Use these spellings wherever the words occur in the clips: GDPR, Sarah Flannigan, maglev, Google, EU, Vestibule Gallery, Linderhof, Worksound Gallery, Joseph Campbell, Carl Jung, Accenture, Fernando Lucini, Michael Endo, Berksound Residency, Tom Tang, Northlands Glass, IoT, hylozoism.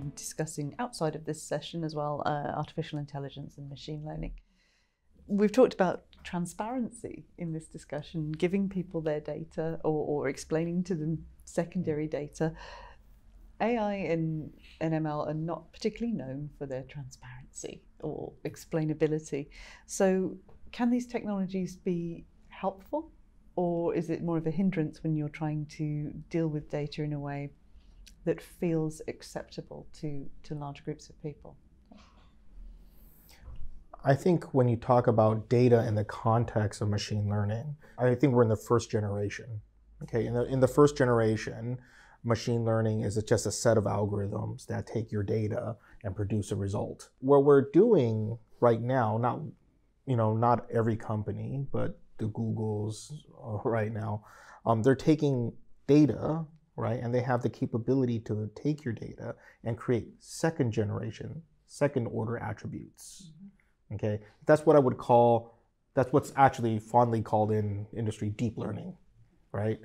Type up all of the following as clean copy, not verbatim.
been discussing outside of this session as well, artificial intelligence and machine learning. We've talked about transparency in this discussion, giving people their data or explaining to them secondary data. AI and ML are not particularly known for their transparency or explainability. So can these technologies be helpful, or is it more of a hindrance when you're trying to deal with data in a way that feels acceptable to large groups of people? I think when you talk about data in the context of machine learning, I think we're in the first generation. Okay, in the first generation, machine learning is just a set of algorithms that take your data and produce a result. What we're doing right now, not every company, but the Googles right now, they're taking data, right, and they have the capability to take your data and create second generation, second order attributes. Mm-hmm. Okay, that's what I would call, that's what's actually fondly called in industry deep learning, right?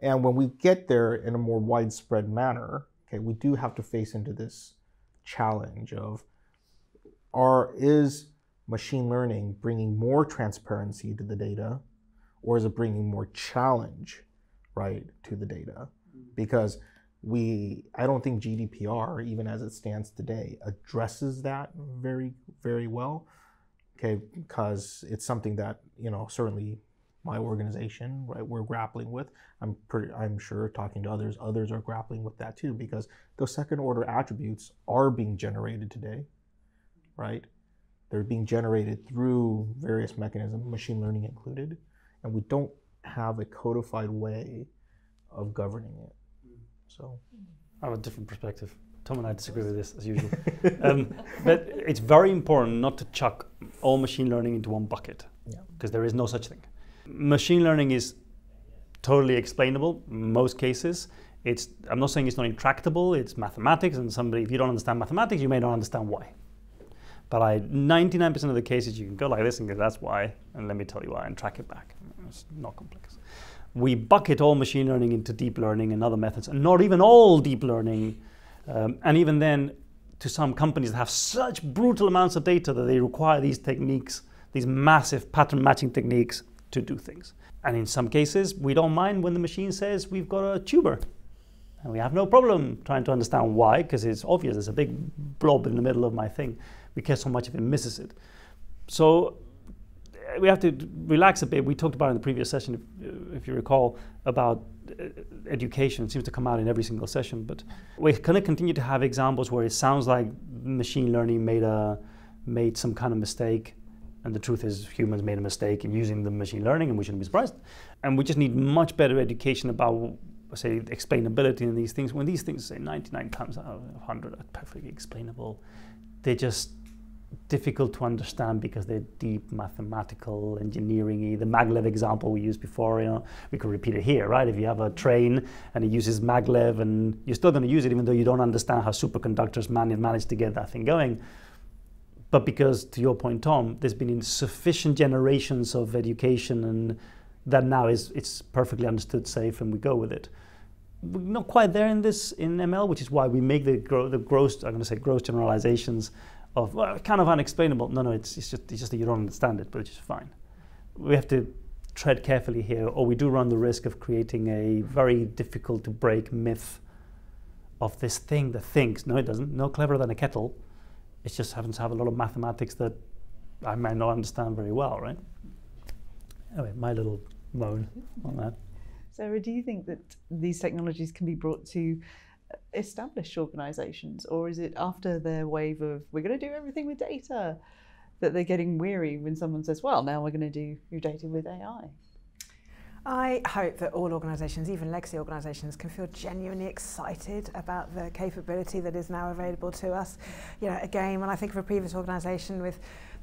And when we get there in a more widespread manner, okay, we do have to face into this challenge of, is machine learning bringing more transparency to the data, or is it bringing more challenge, right, to the data? Because I don't think GDPR, even as it stands today, addresses that very, very well. Okay, because it's something that, certainly my organization, right, we're grappling with. I'm sure talking to others are grappling with that too, because those second order attributes are being generated today, right? They're being generated through various mechanisms, machine learning included, and we don't have a codified way of governing it. So, I have a different perspective. Tom and I disagree with this, as usual. But it's very important not to chuck all machine learning into one bucket, because there is no such thing. Machine learning is totally explainable in most cases. I'm not saying it's not intractable, it's mathematics, and if you don't understand mathematics, you may not understand why. But 99% of the cases you can go like this and go, that's why, and let me tell you why, and track it back. It's not complex. We bucket all machine learning into deep learning and other methods, and not even all deep learning. And even then, to some companies that have such brutal amounts of data that they require these techniques, these massive pattern matching techniques to do things. And in some cases, we don't mind when the machine says we've got a tuber. And we have no problem trying to understand why, because it's obvious, there's a big blob in the middle of my thing. We care so much if it misses it. So we have to relax a bit. We talked about in the previous session, if you recall, about education. It seems to come out in every single session, but we're going to continue to have examples where it sounds like machine learning made some kind of mistake, and the truth is humans made a mistake in using the machine learning, and we shouldn't be surprised. And we just need much better education about, say, explainability in these things. When these things say 99 times out of 100 are perfectly explainable, they're just difficult to understand because they're deep mathematical engineering-y. The maglev example we used before, we could repeat it here, right? If you have a train and it uses maglev, and you're still going to use it even though you don't understand how superconductors manage to get that thing going. But because, to your point, Tom, there's been insufficient generations of education, and that now it's perfectly understood, safe, and we go with it. We're not quite there in ML, which is why we make the gross generalizations of, well, kind of unexplainable. No, it's just that you don't understand it, but it's just fine. We have to tread carefully here, or we do run the risk of creating a very difficult to break myth of this thing that thinks. No, it doesn't. No cleverer than a kettle. It just happens to have a lot of mathematics that I might not understand very well, right? Anyway, my little moan on that. Sarah, do you think that these technologies can be brought to established organizations, or is it after their wave of we're going to do everything with data that they're getting weary when someone says, well, now we're going to do your data with AI? I hope that all organizations, even legacy organizations, can feel genuinely excited about the capability that is now available to us. Again, when I think of a previous organization that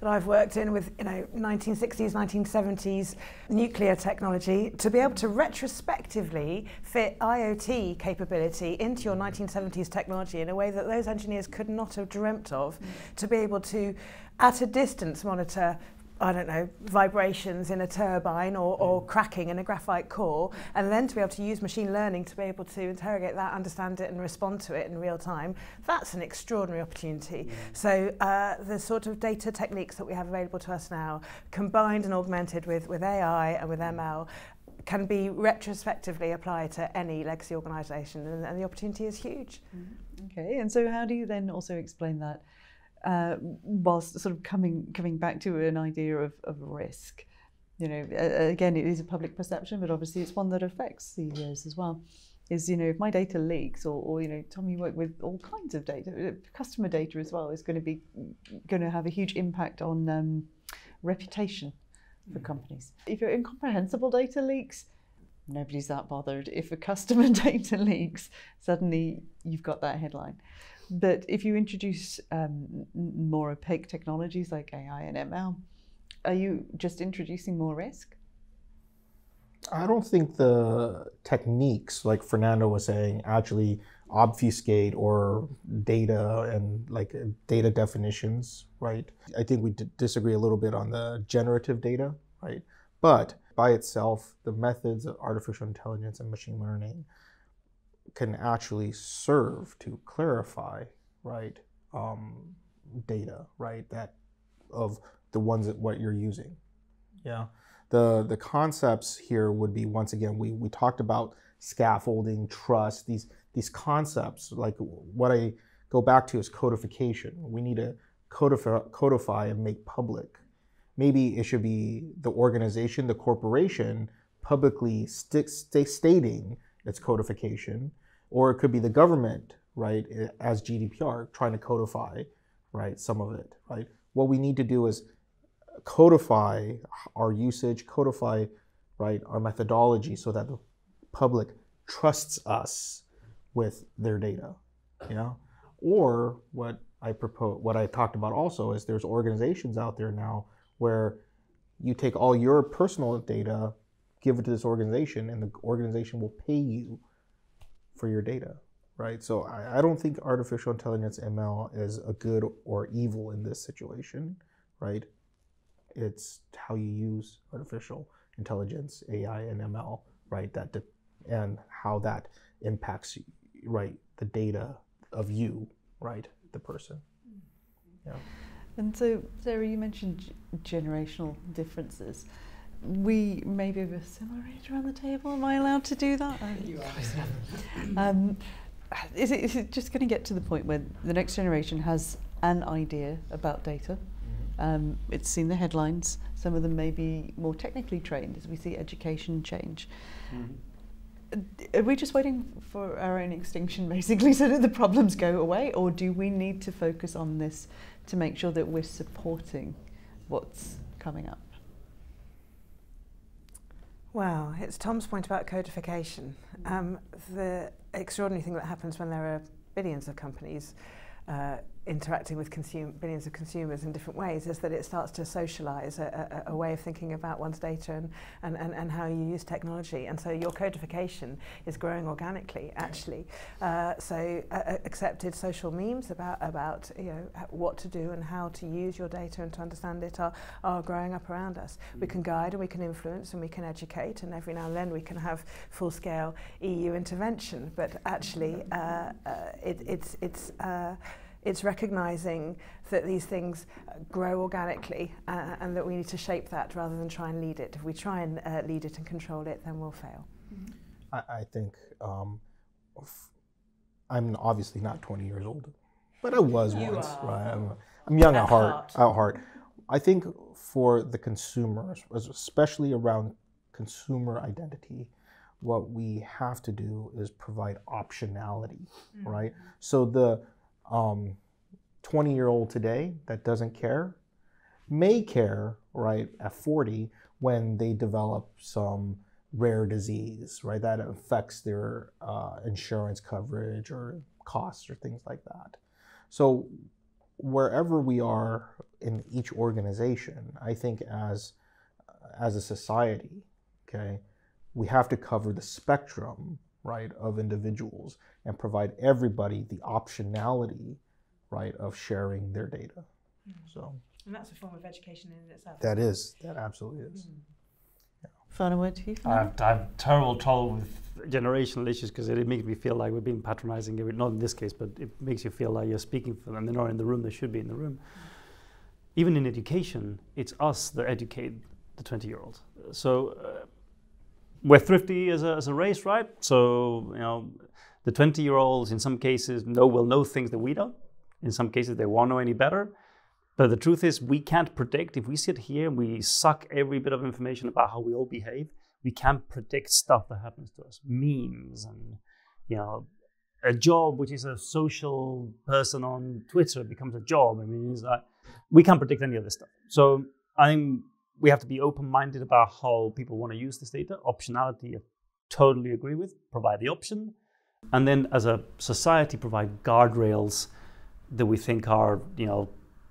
I've worked in with 1960s, 1970s nuclear technology, to be able to retrospectively fit IoT capability into your 1970s technology in a way that those engineers could not have dreamt of, to be able to, at a distance, monitor I don't know, vibrations in a turbine or cracking in a graphite core, and then to be able to use machine learning to be able to interrogate that, understand it and respond to it in real time, that's an extraordinary opportunity. Yeah. So the sort of data techniques that we have available to us now, combined and augmented with AI and with ML, can be retrospectively applied to any legacy organisation, and the opportunity is huge. Mm-hmm. Okay, and so how do you then also explain that? Whilst sort of coming back to an idea of risk, you know, again, it is a public perception, but obviously it's one that affects CEOs as well. Is, you know, if my data leaks, or you know, Tom, you work with all kinds of data, customer data as well, is going to have a huge impact on reputation for companies. If your incomprehensible data leaks, nobody's that bothered. If a customer data leaks, suddenly you've got that headline. But if you introduce more opaque technologies like AI and ML, are you just introducing more risk? I don't think the techniques, like Fernando was saying, actually obfuscate or data and like data definitions, right? I think we disagree a little bit on the generative data, right? But by itself, the methods of artificial intelligence and machine learning can actually serve to clarify, right, data, right, that of the ones that what you're using. Yeah, the concepts here would be, once again, we talked about scaffolding, trust, these concepts. Like what I go back to is codification. We need to codify and make public. Maybe it should be the organization, the corporation, publicly stating its codification, or it could be the government, right, as GDPR, trying to codify, right, some of it, right? What we need to do is codify our usage, codify, right, our methodology so that the public trusts us with their data, you know? Or what I propose, what I talked about also is there's organizations out there now where you take all your personal data, give it to this organization, and the organization will pay you for your data, right? So I don't think artificial intelligence ML is a good or evil in this situation, right? It's how you use artificial intelligence, AI and ML, right? That and how that impacts, right, the data of you, right, the person. Yeah. And so, Sarah, you mentioned generational differences. We maybe have a similar age around the table. Am I allowed to do that? You are. Is it just going to get to the point where the next generation has an idea about data? Mm-hmm. It's seen the headlines. Some of them may be more technically trained as we see education change. Mm-hmm. Are we just waiting for our own extinction, basically, so that the problems go away? Or do we need to focus on this to make sure that we're supporting what's coming up? Well, it's Tom's point about codification. The extraordinary thing that happens when there are billions of companies interacting with billions of consumers in different ways is that it starts to socialise a way of thinking about one's data and how you use technology. And so your codification is growing organically, actually. So accepted social memes about you know, what to do and how to use your data and to understand it are growing up around us. Mm-hmm. We can guide and we can influence and we can educate, and every now and then we can have full-scale EU intervention. But actually, it's recognising that these things grow organically and that we need to shape that rather than try and lead it. If we try and lead it and control it, then we'll fail. Mm-hmm. I think, I'm obviously not 20 years old, but I was once, right? I'm young at heart. I think for the consumers, especially around consumer identity, what we have to do is provide optionality, mm-hmm. right? So the 20-year-old today that doesn't care may care, right, at 40 when they develop some rare disease, right, that affects their insurance coverage or costs or things like that. So wherever we are in each organization, I think as a society, okay, we have to cover the spectrum, right, of individuals and provide everybody the optionality, right, of sharing their data. Mm. So And that's a form of education in itself. That is. That absolutely is. Mm. I'm terrible with generational issues because it makes me feel like we're being patronizing. Not in this case, but it makes you feel like you're speaking for them. They're not in the room. They should be in the room. Even in education, it's us that educate the 20-year-old. So we're thrifty as a race, right? So the 20-year-olds in some cases will know things that we don't. In some cases, they won't know any better. But the truth is, we can't predict. If we sit here and we suck every bit of information about how we all behave, we can't predict stuff that happens to us. Memes and, a job which is a social person on Twitter becomes a job. I mean, it's like, we can't predict any of this stuff. So I think we have to be open-minded about how people want to use this data. Optionality, I totally agree with. Provide the option. And then as a society, provide guardrails that we think are,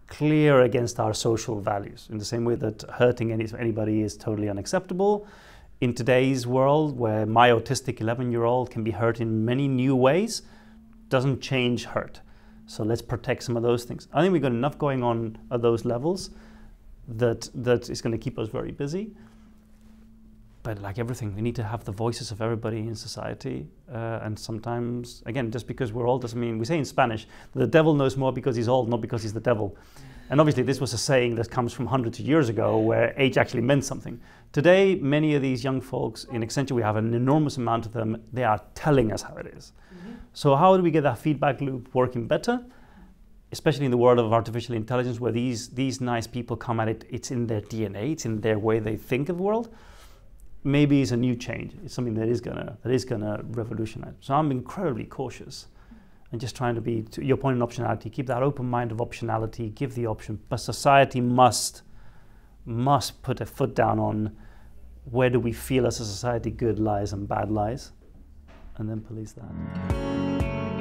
clear against our social values, in the same way that hurting anybody is totally unacceptable. In today's world, where my autistic 11-year-old can be hurt in many new ways, doesn't change hurt. So let's protect some of those things. I think we've got enough going on at those levels that is going to keep us very busy. But like everything, we need to have the voices of everybody in society. And sometimes, again, just because we're old doesn't mean, we say in Spanish, the devil knows more because he's old, not because he's the devil. And obviously this was a saying that comes from hundreds of years ago where age actually meant something. Today, many of these young folks in Accenture, we have an enormous amount of them, they are telling us how it is. Mm-hmm. So how do we get that feedback loop working better? Especially in the world of artificial intelligence where these nice people come at it, it's in their DNA, it's in their way they think of the world. Maybe it's a new change. It's something that is gonna revolutionize. So I'm incredibly cautious and just trying to be, to your point on optionality, keep that open mind of optionality, give the option, but society must put a foot down on where do we feel as a society good lies and bad lies, and then police that.